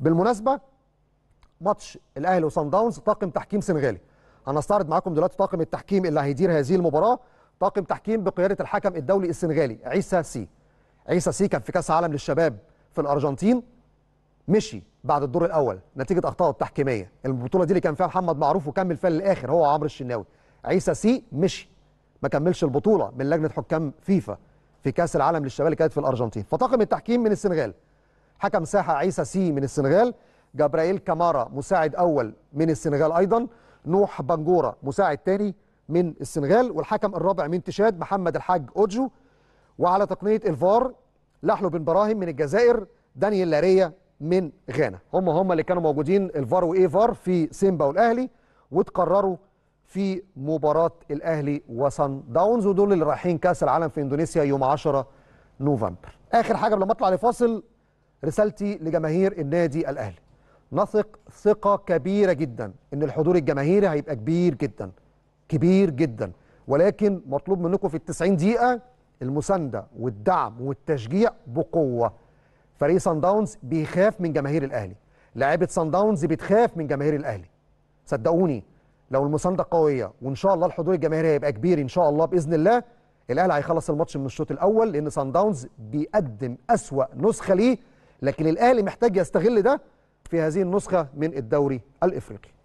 بالمناسبه ماتش الاهلي وصن داونز طاقم تحكيم سنغالي. هنستعرض معاكم دلوقتي طاقم التحكيم اللي هيدير هذه المباراه، طاقم تحكيم بقياده الحكم الدولي السنغالي عيسى سي. عيسى سي كان في كاس عالم للشباب في الارجنتين، مشي بعد الدور الاول نتيجه اخطائه التحكيميه. البطوله دي اللي كان فيها محمد معروف وكمل فيها للاخر هو عمر الشناوي. عيسى سي مشي، ما كملش البطوله من لجنه حكام فيفا في كاس العالم للشباب اللي كانت في الارجنتين. فطاقم التحكيم من السنغال، حكم ساحه عيسى سي من السنغال، جبرائيل كامارا مساعد اول من السنغال ايضا، نوح بانجورا مساعد ثاني من السنغال، والحكم الرابع من تشاد محمد الحاج أجو، وعلى تقنيه الفار لحلو بن براهم من الجزائر، دانييل لارية من غانا. هم اللي كانوا موجودين الفار وايفار في سيمبا والاهلي، وتقرروا في مباراه الاهلي وصن داونز، ودول اللي رايحين كاس العالم في اندونيسيا يوم 10 نوفمبر. اخر حاجه قبل ما اطلع لفاصل، رسالتي لجماهير النادي الاهلي: نثق ثقه كبيره جدا ان الحضور الجماهيري هيبقى كبير جدا كبير جدا، ولكن مطلوب منكم في ال90 دقيقه المسانده والدعم والتشجيع بقوه. فريق صن داونز بيخاف من جماهير الاهلي، لاعيبه صن داونز بتخاف من جماهير الاهلي. صدقوني لو المسانده قويه، وان شاء الله الحضور الجماهيري هيبقى كبير ان شاء الله باذن الله، الاهلي هيخلص الماتش من الشوط الاول، لان صن داونز بيقدم اسوأ نسخه ليه، لكن الاهلي محتاج يستغل ده في هذه النسخه من الدوري الافريقي.